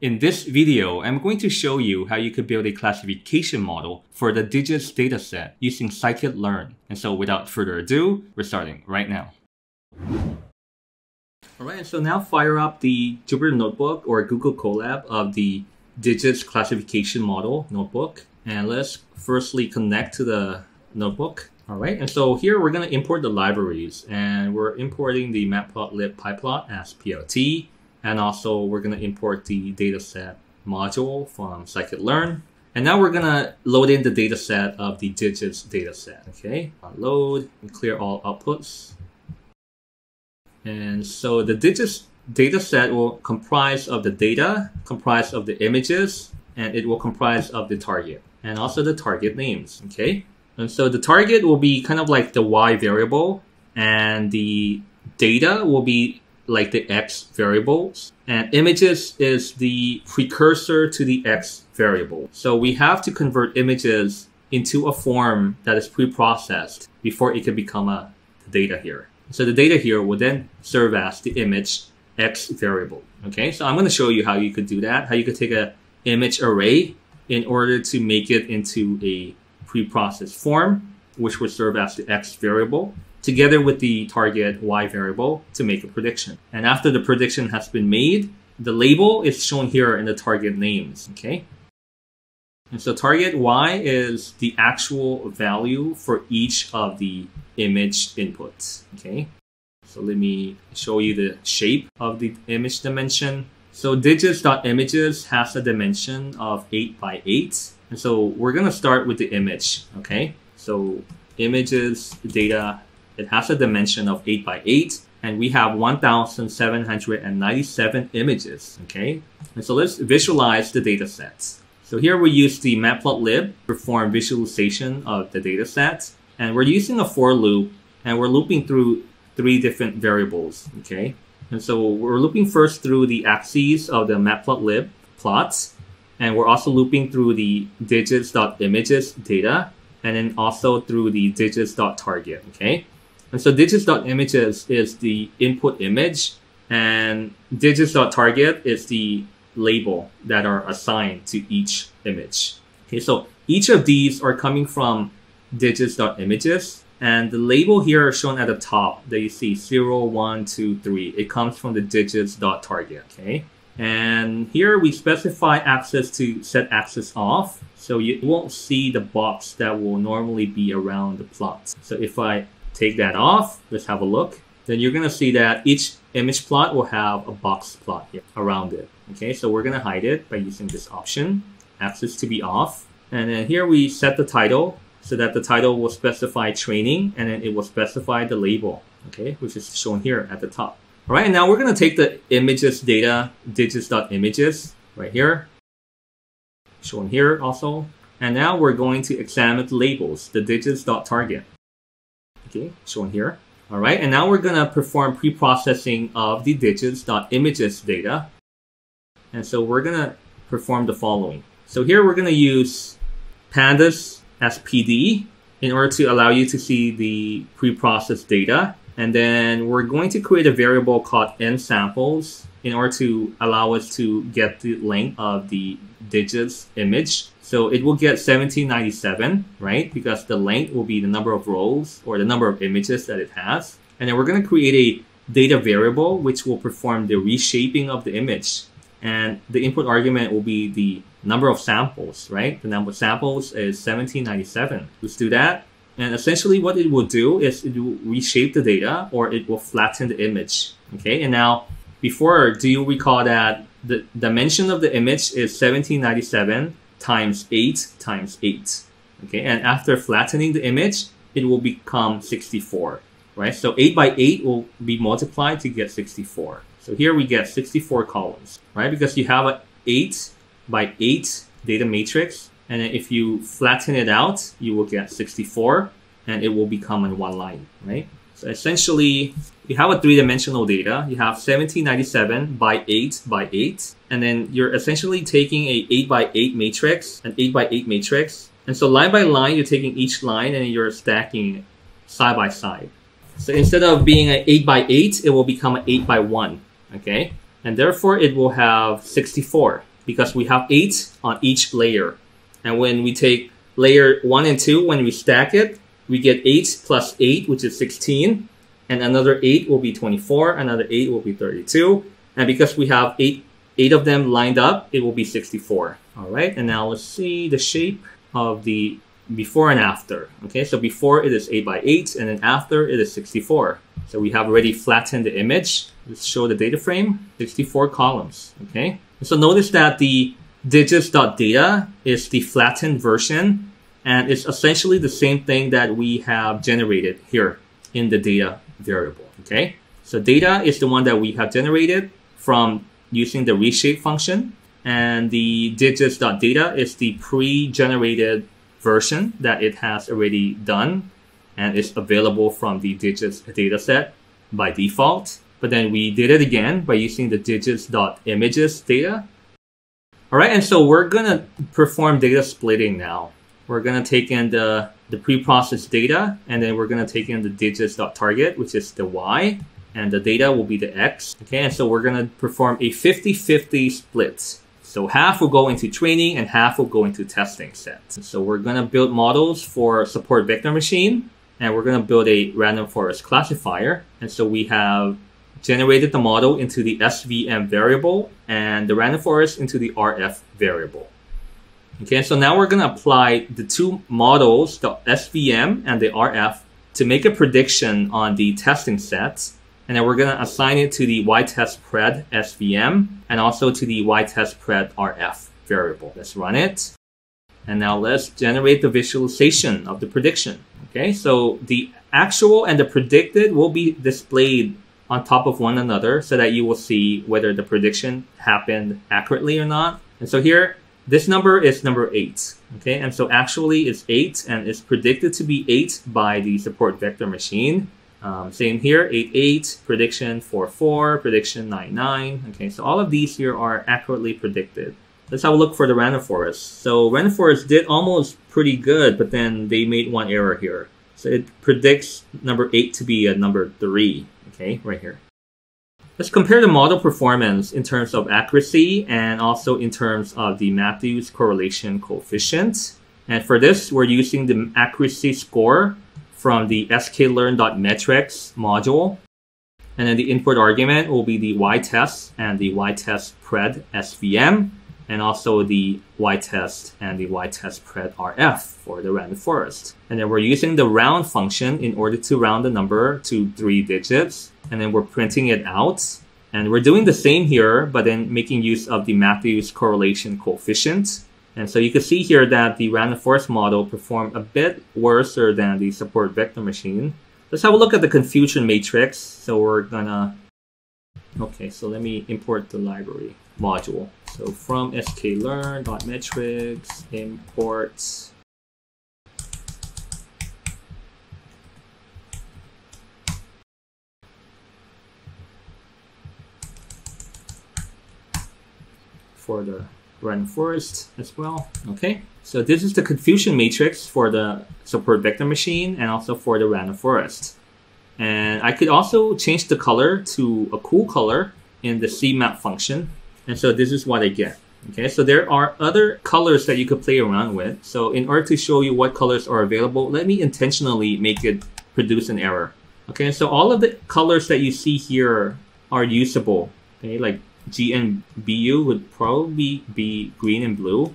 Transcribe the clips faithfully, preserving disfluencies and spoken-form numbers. In this video, I'm going to show you how you could build a classification model for the digits dataset using scikit-learn. And so without further ado, we're starting right now. All right, so now fire up the Jupyter Notebook or Google Colab of the digits classification model notebook. And let's firstly connect to the notebook. All right, and so here we're gonna import the libraries, and we're importing the matplotlib pyplot as P L T. And also we're going to import the dataset module from scikit-learn. And now we're going to load in the dataset of the digits dataset. Okay, load and clear all outputs. And so the digits dataset will comprise of the data, comprise of the images, and it will comprise of the target and also the target names. Okay, and so the target will be kind of like the Y variable, and the data will be like the X variables, and images is the precursor to the X variable. So we have to convert images into a form that is pre-processed before it can become a data here. So the data here will then serve as the image X variable. Okay, so I'm going to show you how you could do that, how you could take an image array in order to make it into a pre-processed form, which would serve as the X variable, together with the target Y variable to make a prediction. And after the prediction has been made, the label is shown here in the target names, okay? And so target Y is the actual value for each of the image inputs, okay? So let me show you the shape of the image dimension. So digits.images has a dimension of eight by eight. And so we're gonna start with the image, okay? So images, data, it has a dimension of eight by eight, and we have one thousand seven hundred ninety-seven images, okay? And so let's visualize the data set. So here we use the matplotlib to perform visualization of the data set, and we're using a for loop, and we're looping through three different variables, okay? And so we're looping first through the axes of the matplotlib plots, and we're also looping through the digits.images data, and then also through the digits.target, okay? And so digits.images is the input image, and digits.target is the label that are assigned to each image. Okay, so each of these are coming from digits.images, and the label here is shown at the top that you see zero, one, two, three. It comes from the digits.target, okay? And here we specify access to set access off, so you won't see the box that will normally be around the plots. So if I take that off, let's have a look. Then you're gonna see that each image plot will have a box plot here around it. Okay, so we're gonna hide it by using this option, access to be off. And then here we set the title so that the title will specify training, and then it will specify the label, okay, which is shown here at the top. All right, now we're gonna take the images data, digits.images right here, shown here also. And now we're going to examine the labels, the digits.target. Okay, shown here. All right, and now we're gonna perform pre-processing of the digits.images data. And so we're gonna perform the following. So here we're gonna use pandas as P D in order to allow you to see the pre-processed data. And then we're going to create a variable called nSamples in order to allow us to get the length of the digits image. So it will get seventeen ninety-seven, right? Because the length will be the number of rows or the number of images that it has. And then we're going to create a data variable which will perform the reshaping of the image. And the input argument will be the number of samples, right? The number of samples is seventeen ninety-seven. Let's do that. And essentially what it will do is it will reshape the data, or it will flatten the image. Okay, and now before, do you recall that the dimension of the image is seventeen ninety-seven times eight times eight. Okay, and after flattening the image, it will become sixty-four, right? So eight by eight will be multiplied to get sixty-four. So here we get sixty-four columns, right? Because you have an eight by eight data matrix, and then if you flatten it out, you will get sixty-four, and it will become in one line, right? So essentially, you have a three-dimensional data. You have seventeen ninety-seven by eight by eight, and then you're essentially taking a eight by eight matrix, an eight by eight matrix, and so line by line, you're taking each line and you're stacking side by side. So instead of being an eight by eight, it will become an eight by one, okay? And therefore, it will have sixty-four, because we have eight on each layer. And when we take layer one and two, when we stack it, we get eight plus eight, which is sixteen, and another eight will be twenty-four, another eight will be thirty-two, and because we have eight, eight of them lined up, it will be sixty-four. All right, and now let's see the shape of the before and after. Okay, so before it is eight by eight, and then after it is sixty-four. So we have already flattened the image. Let's show the data frame, sixty-four columns, okay? So notice that the digits.data is the flattened version, and it's essentially the same thing that we have generated here in the data variable, okay? So data is the one that we have generated from using the reshape function, and the digits.data is the pre-generated version that it has already done, and it's available from the digits dataset by default. But then we did it again by using the digits.images data. All right, and so we're gonna perform data splitting now. We're gonna take in the, the preprocessed data, and then we're gonna take in the digits.target, which is the Y, and the data will be the X. Okay, and so we're gonna perform a fifty fifty split. So half will go into training and half will go into testing sets. So we're gonna build models for support vector machine, and we're gonna build a random forest classifier. And so we have generated the model into the S V M variable and the random forest into the R F variable. Okay, so now we're gonna apply the two models, the S V M and the R F, to make a prediction on the testing sets. And then we're gonna assign it to the yTestPred S V M and also to the yTestPred R F variable. Let's run it. And now let's generate the visualization of the prediction. Okay, so the actual and the predicted will be displayed on top of one another so that you will see whether the prediction happened accurately or not. And so here, this number is number eight, okay? And so actually it's eight, and it's predicted to be eight by the support vector machine. Um, same here, eight, eight, prediction four, four, prediction nine, nine. Okay, so all of these here are accurately predicted. Let's have a look for the random forest. So random forest did almost pretty good, but then they made one error here. So it predicts number eight to be a number three. Okay, right here. Let's compare the model performance in terms of accuracy and also in terms of the Matthews correlation coefficient. And for this, we're using the accuracy score from the sklearn.metrics module. And then the input argument will be the yTest and the yTestPred S V M, and also the yTest and the yTestPred R F for the random forest. And then we're using the round function in order to round the number to three digits, and then we're printing it out. And we're doing the same here, but then making use of the Matthews correlation coefficient. And so you can see here that the random forest model performed a bit worse than the support vector machine. Let's have a look at the confusion matrix. So we're gonna, okay, so let me import the library module. So from sklearn.metrics, import for the random forest as well. Okay, so this is the confusion matrix for the support vector machine and also for the random forest. And I could also change the color to a cool color in the C map function. And so this is what I get. Okay, so there are other colors that you could play around with. So in order to show you what colors are available, let me intentionally make it produce an error. Okay, so all of the colors that you see here are usable. Okay, like G and B U would probably be green and blue.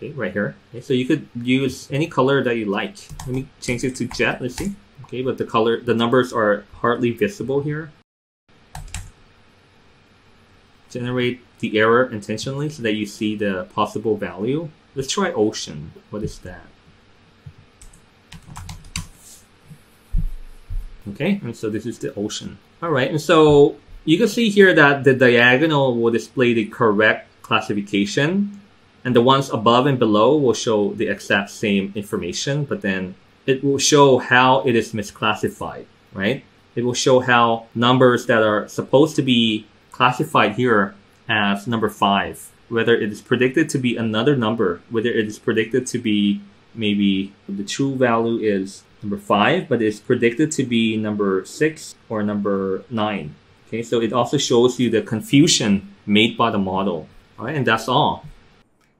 Okay, right here. Okay, so you could use any color that you like. Let me change it to jet, let's see. Okay, but the color, the numbers are hardly visible here. Generate the error intentionally so that you see the possible value. Let's try ocean. What is that? Okay, and so this is the ocean. All right, and so you can see here that the diagonal will display the correct classification, and the ones above and below will show the exact same information, but then it will show how it is misclassified, right? It will show how numbers that are supposed to be classified here as number five, whether it is predicted to be another number, whether it is predicted to be maybe the true value is number five, but it's predicted to be number six or number nine. Okay, so it also shows you the confusion made by the model. All right, and that's all.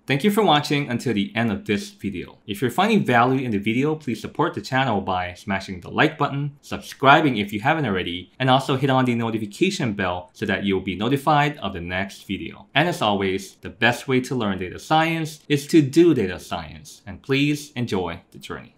Thank you for watching until the end of this video. If you're finding value in the video, please support the channel by smashing the like button, subscribing if you haven't already, and also hit on the notification bell so that you'll be notified of the next video. And as always, the best way to learn data science is to do data science, and please enjoy the journey.